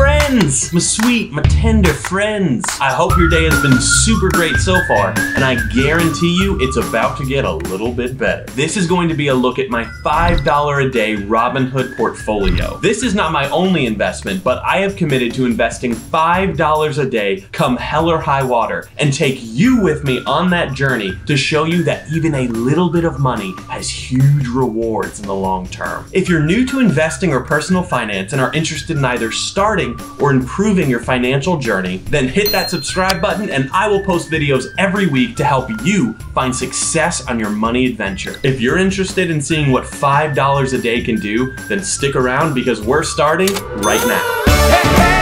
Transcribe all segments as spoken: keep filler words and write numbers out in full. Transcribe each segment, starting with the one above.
friends, my sweet, my tender friends. I hope your day has been super great so far, and I guarantee you it's about to get a little bit better. This is going to be a look at my five dollars a day Robinhood portfolio. This is not my only investment, but I have committed to investing five dollars a day come hell or high water and take you with me on that journey to show you that even a little bit of money has huge rewards in the long term. If you're new to investing or personal finance and are interested in either starting or improving your financial journey, then hit that subscribe button and I will post videos every week to help you find success on your money adventure. If you're interested in seeing what five dollars a day can do, then stick around because we're starting right now.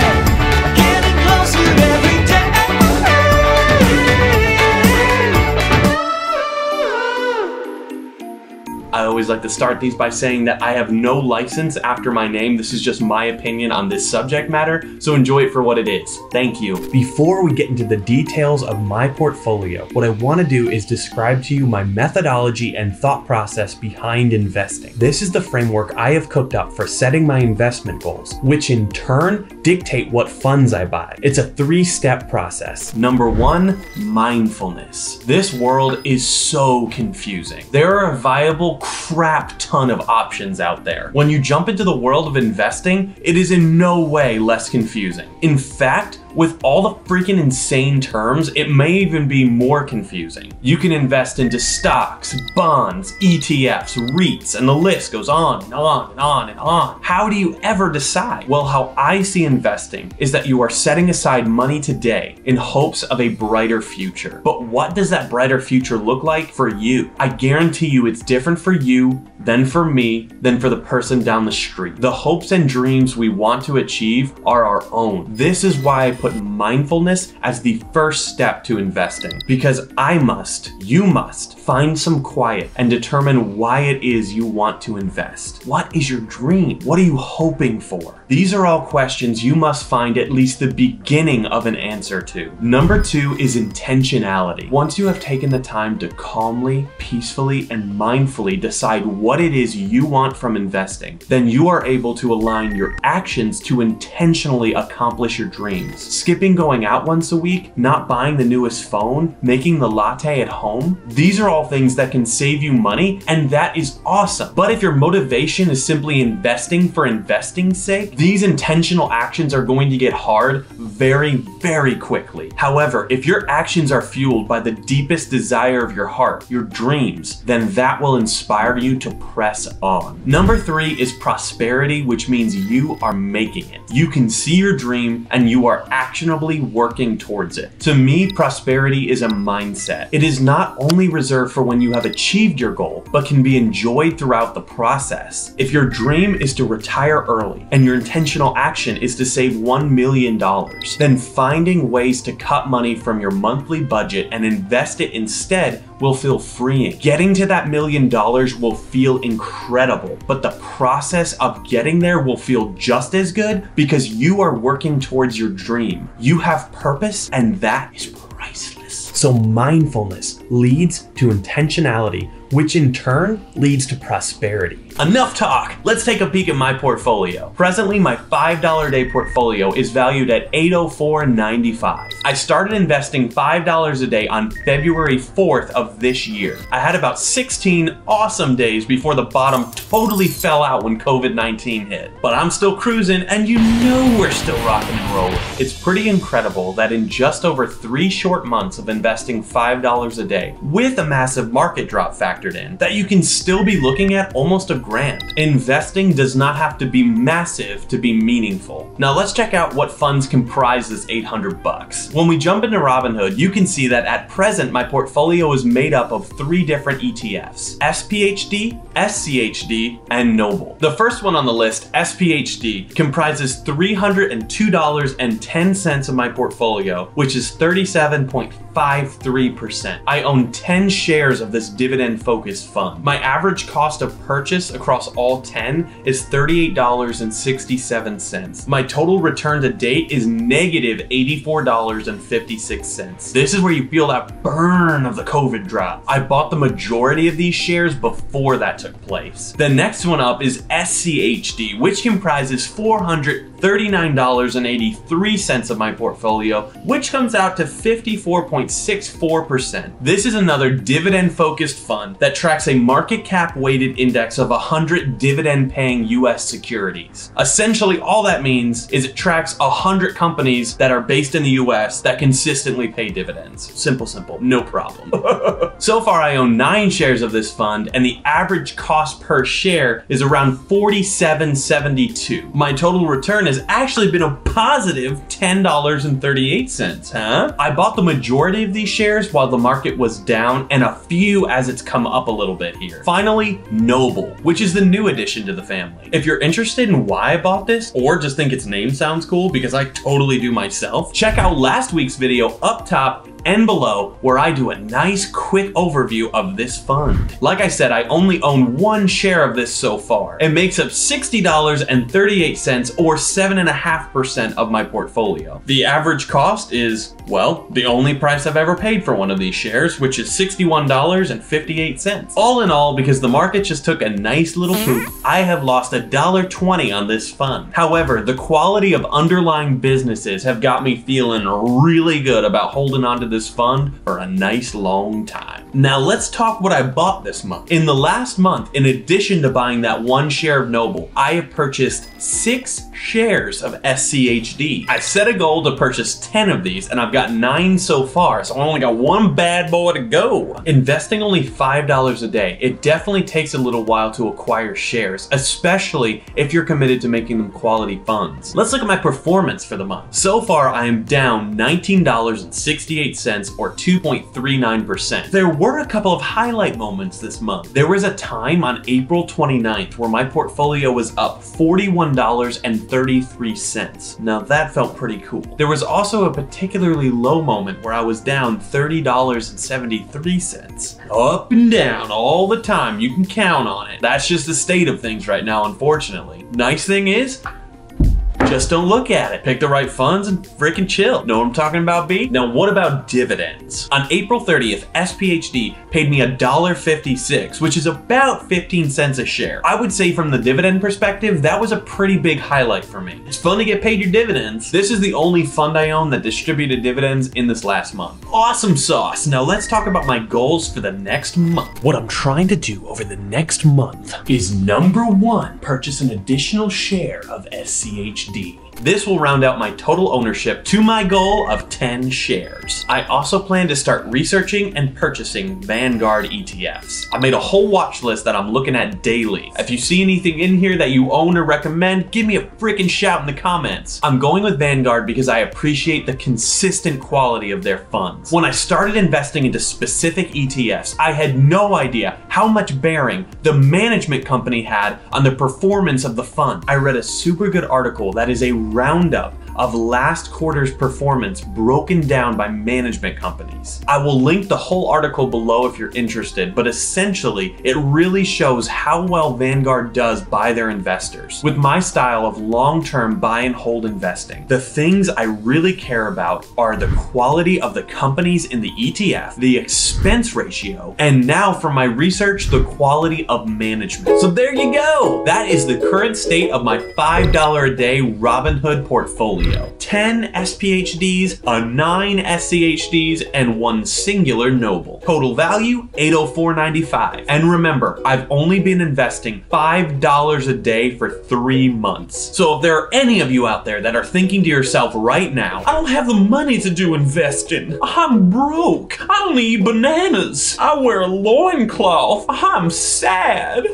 I always like to start these by saying that I have no license after my name. This is just my opinion on this subject matter, so enjoy it for what it is. Thank you. Before we get into the details of my portfolio, what I want to do is describe to you my methodology and thought process behind investing. This is the framework I have cooked up for setting my investment goals, which in turn dictate what funds I buy. It's a three-step process. Number one, mindfulness. This world is so confusing. There are viable crap ton of options out there. When you jump into the world of investing, it is in no way less confusing. In fact, with all the freaking insane terms, it may even be more confusing. You can invest into stocks, bonds, E T Fs, REITs, and the list goes on and on and on and on. How do you ever decide? Well, how I see investing is that you are setting aside money today in hopes of a brighter future. But what does that brighter future look like for you? I guarantee you it's different for you, then for me, then for the person down the street. The hopes and dreams we want to achieve are our own. This is why I put mindfulness as the first step to investing, because I must, you must, find some quiet and determine why it is you want to invest. What is your dream? What are you hoping for? These are all questions you must find at least the beginning of an answer to. Number two is intentionality. Once you have taken the time to calmly, peacefully, and mindfully decide what it is you want from investing, then you are able to align your actions to intentionally accomplish your dreams. Skipping going out once a week, not buying the newest phone, making the latte at home, these are all things that can save you money, and that is awesome. But if your motivation is simply investing for investing's sake, these intentional actions are going to get hard very, very quickly. However, if your actions are fueled by the deepest desire of your heart, your dreams, then that will inspire you to press on. Number three is prosperity, which means you are making it. You can see your dream and you are actionably working towards it. To me, prosperity is a mindset. It is not only reserved for when you have achieved your goal, but can be enjoyed throughout the process. If your dream is to retire early and your intentional action is to save one million dollars, then finding ways to cut money from your monthly budget and invest it instead will feel freeing. Getting to that million dollars will feel incredible, but the process of getting there will feel just as good because you are working towards your dream. You have purpose, and that is priceless. So mindfulness leads to intentionality, which in turn leads to prosperity. Enough talk, let's take a peek at my portfolio. Presently, my five dollars a day portfolio is valued at eight oh four ninety-five. I started investing five dollars a day on February fourth of this year. I had about sixteen awesome days before the bottom totally fell out when COVID nineteen hit. But I'm still cruising, and you know we're still rocking and rolling. It's pretty incredible that in just over three short months of investing five dollars a day, with a massive market drop factored in, that you can still be looking at almost a grand. Investing does not have to be massive to be meaningful. Now let's check out what funds comprise this eight hundred bucks. When we jump into Robinhood, you can see that at present my portfolio is made up of three different E T Fs: S P H D, S C H D, and NOBL. The first one on the list, S P H D, comprises three hundred two dollars and ten cents of my portfolio, which is thirty-seven point five three percent. I own ten shares of this dividend focused fund. My average cost of purchase purchase across all ten is thirty-eight dollars and sixty-seven cents. My total return to date is negative eighty-four dollars and fifty-six cents. This is where you feel that burn of the COVID drop. I bought the majority of these shares before that took place. The next one up is S C H D, which comprises 400 thirty-nine dollars and eighty-three cents of my portfolio, which comes out to fifty-four point six four percent. This is another dividend-focused fund that tracks a market cap-weighted index of one hundred dividend-paying U S securities. Essentially, all that means is it tracks one hundred companies that are based in the U S that consistently pay dividends. Simple, simple, no problem. So far, I own nine shares of this fund, and the average cost per share is around forty-seven dollars and seventy-two cents. My total return has actually been a positive ten dollars and thirty-eight cents, huh? I bought the majority of these shares while the market was down, and a few as it's come up a little bit here. Finally, NOBL, which is the new addition to the family. If you're interested in why I bought this, or just think its name sounds cool, because I totally do myself, check out last week's video up top and below, where I do a nice quick overview of this fund. Like I said, I only own one share of this so far. It makes up sixty dollars and thirty-eight cents or seven point five percent of my portfolio. The average cost is, well, the only price I've ever paid for one of these shares, which is sixty-one dollars and fifty-eight cents. All in all, because the market just took a nice little poop, I have lost a dollar twenty on this fund. However, the quality of underlying businesses have got me feeling really good about holding on to this fund for a nice long time. Now let's talk what I bought this month. In the last month, in addition to buying that one share of NOBL, I have purchased six shares of S C H D. I set a goal to purchase ten of these, and I've got nine so far, so I only got one bad boy to go. Investing only five dollars a day, it definitely takes a little while to acquire shares, especially if you're committed to making them quality funds. Let's look at my performance for the month. So far, I am down nineteen dollars and sixty-eight cents or two point three nine percent. There were a couple of highlight moments this month. There was a time on April twenty-ninth where my portfolio was up forty-one dollars and thirty-three cents. Now that felt pretty cool. There was also a particularly low moment where I was down thirty dollars and seventy-three cents. Up and down all the time, you can count on it. That's just the state of things right now, unfortunately. Nice thing is, just don't look at it. Pick the right funds and freaking chill. Know what I'm talking about, B? Now, what about dividends? On April thirtieth, S P H D paid me a dollar fifty-six, which is about fifteen cents a share. I would say from the dividend perspective, that was a pretty big highlight for me. It's fun to get paid your dividends. This is the only fund I own that distributed dividends in this last month. Awesome sauce. Now let's talk about my goals for the next month. What I'm trying to do over the next month is, number one, purchase an additional share of S C H D. This will round out my total ownership to my goal of ten shares. I also plan to start researching and purchasing Vanguard E T Fs. I made a whole watch list that I'm looking at daily. If you see anything in here that you own or recommend, give me a freaking shout in the comments. I'm going with Vanguard because I appreciate the consistent quality of their funds. When I started investing into specific E T Fs, I had no idea how much bearing the management company had on the performance of the fund. I read a super good article that is a roundup of last quarter's performance broken down by management companies. I will link the whole article below if you're interested, but essentially it really shows how well Vanguard does by their investors. With my style of long-term buy and hold investing, the things I really care about are the quality of the companies in the E T F, the expense ratio, and now for my research, the quality of management. So there you go. That is the current state of my five dollars a day Robinhood portfolio. ten S P H Ds, a nine S C H Ds, and one singular NOBL. Total value, eight oh four ninety-five. And remember, I've only been investing five dollars a day for three months. So if there are any of you out there that are thinking to yourself right now, I don't have the money to do investing. I'm broke. I don't eat bananas. I wear a loincloth. I'm sad.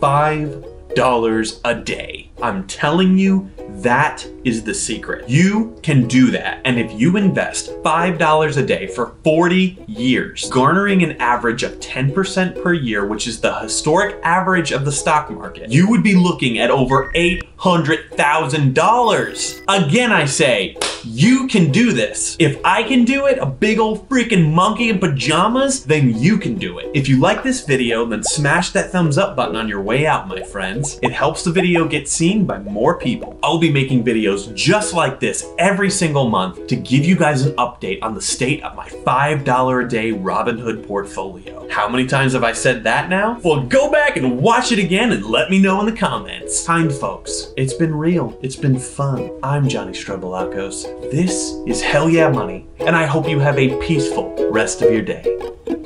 five dollars a day. I'm telling you, that is the secret. You can do that. And if you invest five dollars a day for forty years, garnering an average of ten percent per year, which is the historic average of the stock market, you would be looking at over eight hundred thousand dollars. Again, I say, You can do this. If I can do it, a big old freaking monkey in pajamas, then you can do it. If you like this video, then smash that thumbs up button on your way out, my friends. It helps the video get seen by more people. I'll be making videos just like this every single month to give you guys an update on the state of my five dollar a day Robinhood portfolio. How many times have I said that now? Well, go back and watch it again and let me know in the comments. Kind folks, it's been real. It's been fun. I'm Johnny Strobolakos. This is Hell Yeah Money, and I hope you have a peaceful rest of your day.